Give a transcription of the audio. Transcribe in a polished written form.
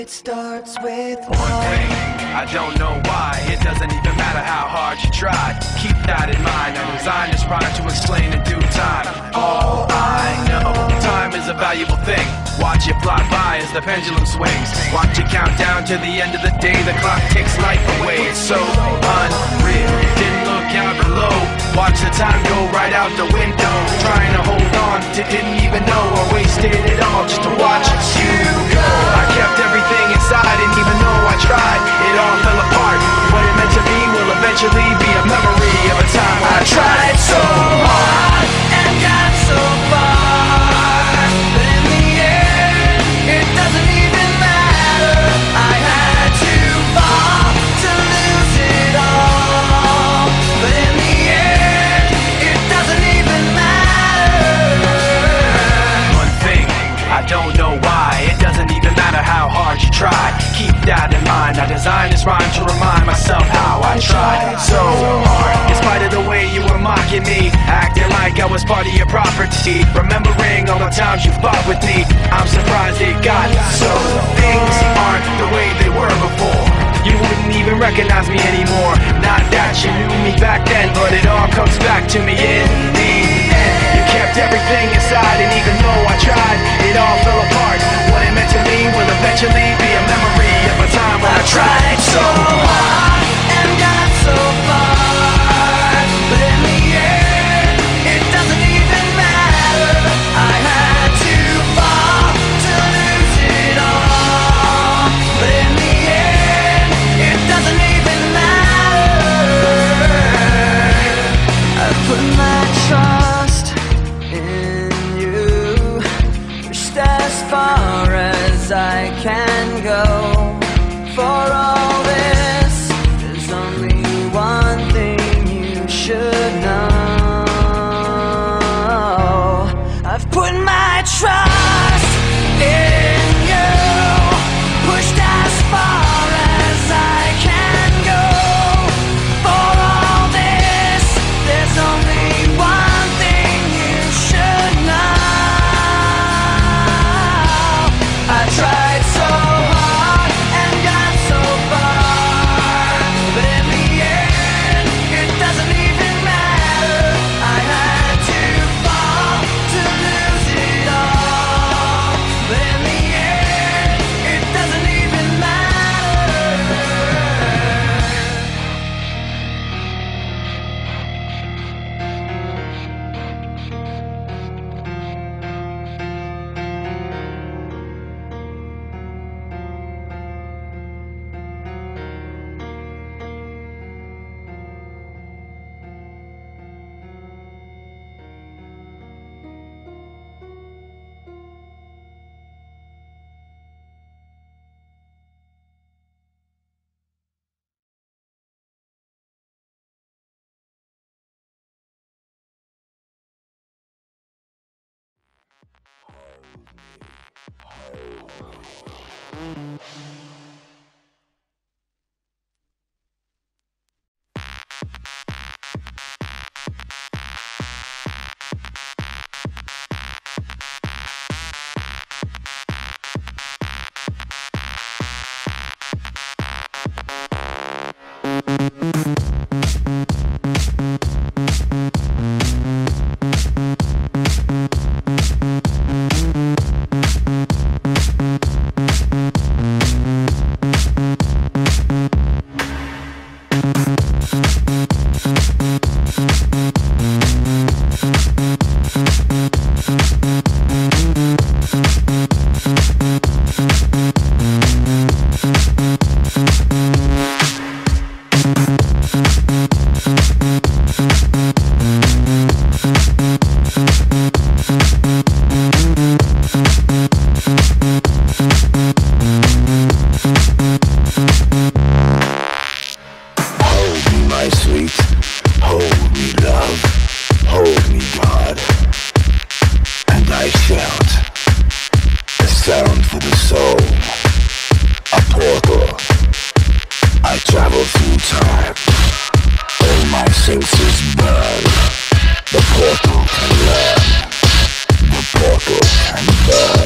It starts with one thing. I don't know why. It doesn't even matter how hard you tried. Keep that in mind. I designed this product to explain in due time. All I know, time is a valuable thing. Watch it fly by as the pendulum swings. Watch it count down to the end of the day. The clock takes life away. It's so unreal. Didn't look out below. Watch the time go right out the window. Trying to hold on to didn't even know. I wasted it all just to watch you go. I kept everything inside, and even though I tried, it all fell apart. What it meant to be will eventually be a memory of a time when I tried so hard and got so far. But in the end, it doesn't even matter. I had to fall to lose it all. But in the end, it doesn't even matter. One thing, I don't know why. It doesn't even matter how hard you try. Keep that in mind. I designed this rhyme to remind myself how I tried so hard. In spite of the way you were mocking me, acting like I was part of your property, remembering all the times you fought with me, I'm surprised it got so. Things aren't the way they were before. You wouldn't even recognize me anymore. Not that you knew me back then, but it all comes back to me in the end. You kept everything inside, and even though I tried, it all fell apart. What it meant to me will eventually be a memory of a time when I tried so hard and got so far. But in the end, it doesn't even matter. I had to fall to lose it all. But in the end, it doesn't even matter. I put my trust in you, pushed as far as I can go. For all this, there's only one thing you should know. I've put my trust in you, pushed as far as I can go. For all this, there's only one thing you should know. I tried so hard and got so far, but in the end, it doesn't even matter. I had to fall to lose it all, but in the end, it doesn't even matter. The portal can burn.